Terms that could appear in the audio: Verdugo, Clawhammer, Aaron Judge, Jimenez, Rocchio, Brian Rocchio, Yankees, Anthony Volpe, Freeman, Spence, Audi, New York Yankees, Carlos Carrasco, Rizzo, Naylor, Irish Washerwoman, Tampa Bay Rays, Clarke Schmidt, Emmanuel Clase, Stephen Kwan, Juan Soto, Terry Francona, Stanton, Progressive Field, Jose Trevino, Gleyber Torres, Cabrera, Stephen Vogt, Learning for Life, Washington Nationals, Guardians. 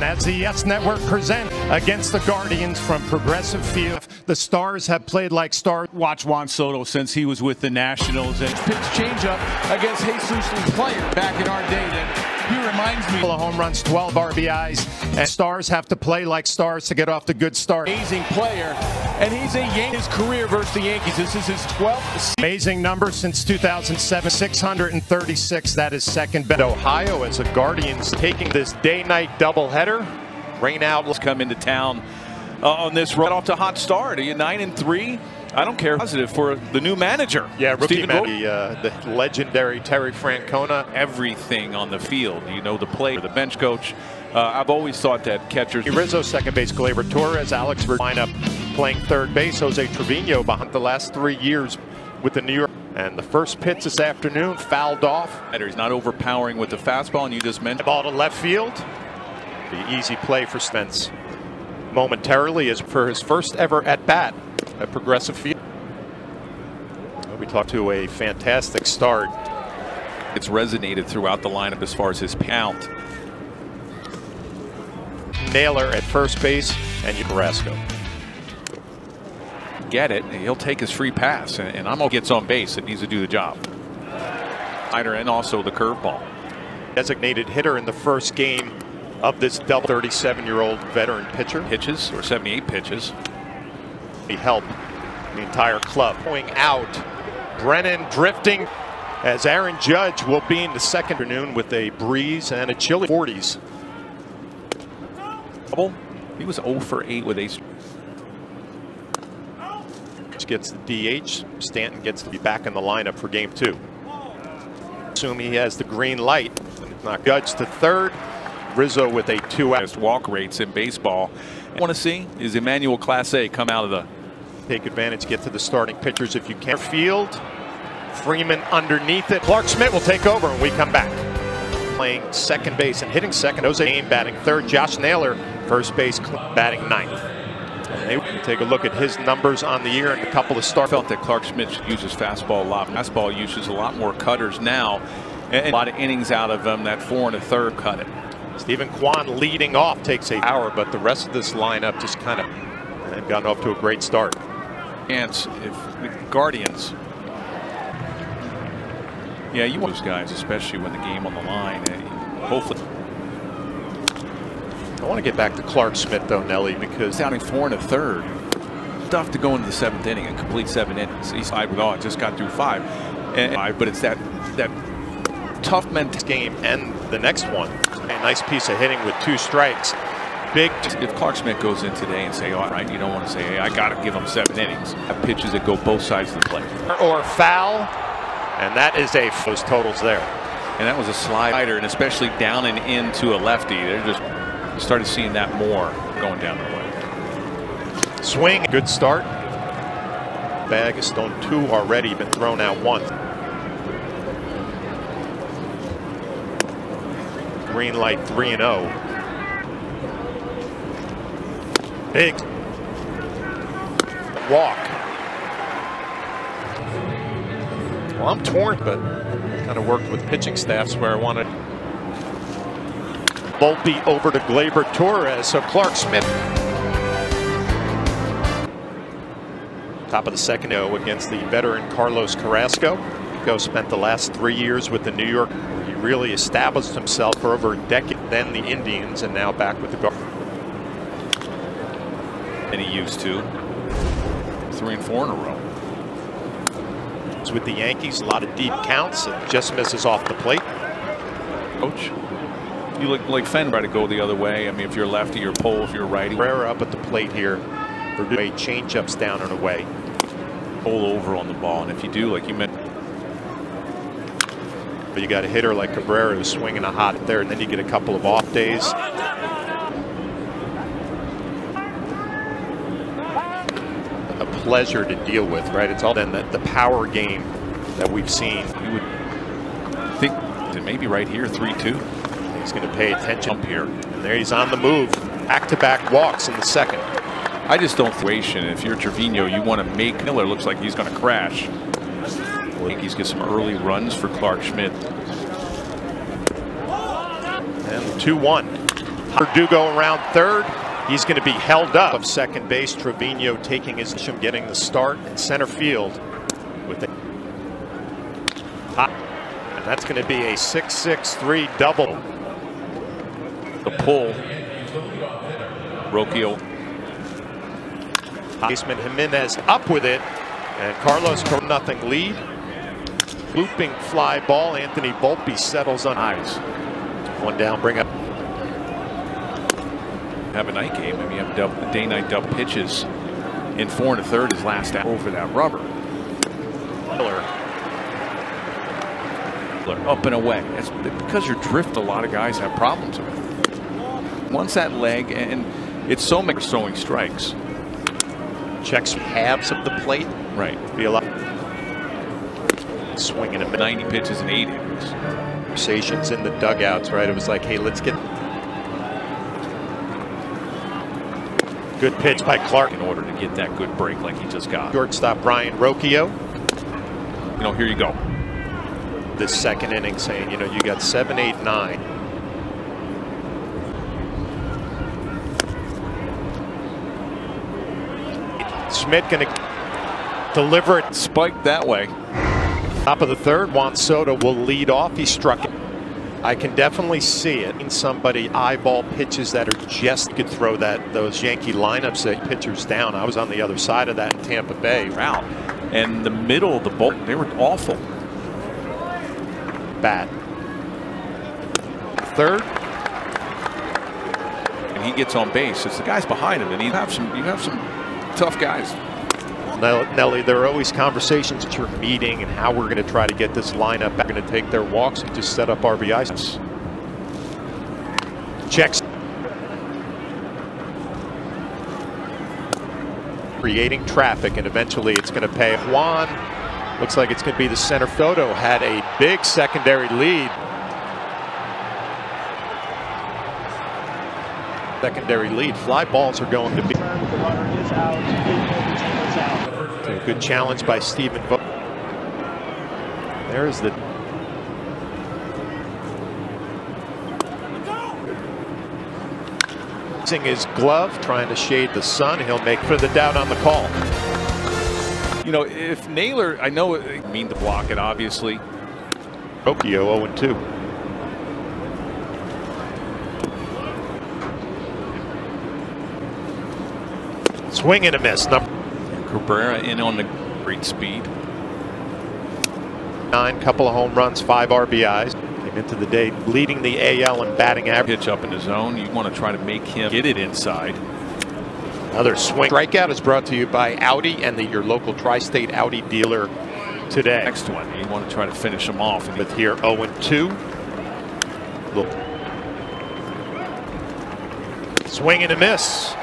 Freeman as the Yes Network presents against the Guardians from Progressive Field. The Stars have played like stars. Watch Juan Soto since he was with the Nationals. And pitch changeup against Jesus' player back in our day. He reminds me of home runs, 12 RBIs. And Stars have to play like stars to get off the good start. Amazing player. And he's a Yankees career versus the Yankees. This is his 12th season. Amazing number since 2007, 636. That is second best. Ohio as the Guardians taking this day-night doubleheader. Rainout will come into town on this run. Off to a hot start. Are you 9-3? I don't care. Positive for the new manager. Yeah, rookie Matty, the legendary Terry Francona. Everything on the field, you know, the player, the bench coach. I've always thought that catchers. Rizzo second base, Gleyber Torres, Alex lineup playing third base, Jose Trevino behind the last 3 years with the New York. And the first pitch this afternoon fouled off. And he's not overpowering with the fastball, and you just mentioned ball to left field. The easy play for Spence. Momentarily is for his first ever at bat at Progressive Field. We talked to a fantastic start. It's resonated throughout the lineup as far as his count. Naylor at first base and Carrasco. Get it. He'll take his free pass, and Amo gets on base. It needs to do the job. And also the curveball. Designated hitter in the first game of this double. 37-year-old veteran pitcher. Pitches or 78 pitches. Help the entire club going out. Brennan drifting as Aaron Judge will be in the second afternoon with a breeze and a chilly 40s. He was 0 for 8 with ace. Gets the DH. Stanton gets to be back in the lineup for game 2. Assume he has the green light. Not Judge to third. Rizzo with a 2-out. Walk rates in baseball. Want to see is Emmanuel Clase come out of the. Take advantage, get to the starting pitchers if you can. Field, Freeman underneath it. Clarke Schmidt will take over when we come back. Playing second base and hitting second. Jose Aim batting third. Josh Naylor first base batting ninth. And they can take a look at his numbers on the year and a couple of starts. Felt that Clarke Schmidt uses fastball a lot. Fastball uses a lot more cutters now. And a lot of innings out of him. That 4 1/3 cut it. Stephen Kwan leading off takes an hour, but the rest of this lineup just kind of they've gotten off to a great start. And if the Guardians, yeah, you want those guys, especially when the game on the line. Hopefully, I want to get back to Clarke Schmidt though, Nelly, because sounding 4 1/3, tough to go into the seventh inning and complete 7 innings. He's side with all. Just got through 5, but it's that tough mental game and the next one. A nice piece of hitting with 2 strikes. Big. If Clarke Schmidt goes in today and say, all right, you don't want to say, hey, I got to give him 7 innings. Pitches that go both sides of the plate. Or foul. And that is a. Those totals there. And that was a slider, and especially down and into a lefty. They're just started seeing that more going down the way. Swing. Good start. Bag is thrown 2 already, been thrown out 1. Green light 3-0. Big walk. Well, I'm torn, but kind of worked with pitching staffs where I wanted. Volpe over to Gleyber Torres, so Clarke Schmidt. Top of the second, 0 against the veteran Carlos Carrasco. Go spent the last 3 years with the New York. He really established himself for over a decade, then the Indians, and now back with the Guardians. And he used to 3 and 4 in a row. It's with the Yankees, a lot of deep counts, and just misses off the plate. Coach, you look like Fenn try to go the other way. I mean, if you're lefty, you're pole. If you're righty, Cabrera up at the plate here. Verdugo changeups down and away. Pull over on the ball, and if you do, like you mentioned. But you got a hitter like Cabrera who's swinging a hot there, and then you get a couple of off days. A pleasure to deal with, right? It's all in the power game that we've seen. You would think that maybe right here, 3-2. He's going to pay attention up here. And there he's on the move. Back-to-back walks in the second. I just don't think if you're Trevino, you want to make Miller looks like he's going to crash. Yankees get some early runs for Clarke Schmidt. And 2-1. Verdugo around third. He's going to be held up of second base. Trevino taking his position, getting the start in center field with it. And that's going to be a 6-6-3 double. The pull. Rocchio. Baseman Jimenez up with it. And Carlos for nothing lead. Looping fly ball. Anthony Volpe settles on eyes. One down, bring up. Have a night game. I mean, you have double, day-night double pitches in 4 1/3 is last out over that rubber. Naylor up and away. That's because your drift. A lot of guys have problems with it. Once that leg, and it's so many throwing strikes. Checks halves of the plate. Right. Be a lot. Swinging at 90 pitches and 8 innings. Conversations in the dugouts, right? It was like, hey, let's get. Good pitch by Clarke in order to get that good break like he just got. Shortstop Brian Rocchio. You know, here you go. This second inning saying, you know, you got 7, 8, 9. Schmidt gonna deliver it. Spiked that way. Top of the third, Juan Soto will lead off. He struck it. I can definitely see it in somebody eyeball pitches that are just could throw that those Yankee lineups that pitchers down. I was on the other side of that in Tampa Bay. Wow. And the middle of the ball, they were awful. Bat. Third. And he gets on base. It's the guys behind him, and you have some tough guys. Nelly, there are always conversations at your meeting and how we're going to try to get this lineup. We're going to take their walks and just set up RBIs. Checks. Creating traffic, and eventually it's going to pay. Juan, looks like it's going to be the center. Soto had a big secondary lead. Fly balls are going to be. A good challenge by Stephen Vogt. There's the. Using his glove, trying to shade the sun. He'll make for the doubt on the call. You know, if Naylor, I know it mean to block it, obviously. Rocchio 0-2. Swing and a miss. Cabrera in on the great speed. 9, couple of home runs, 5 RBIs. Came into the day leading the AL and batting average. Pitch up in the zone. You want to try to make him get it inside. Another swing. Strikeout is brought to you by Audi and your local tri-state Audi dealer today. Next one. You want to try to finish him off. With here 0-2. Look. Swing and a miss.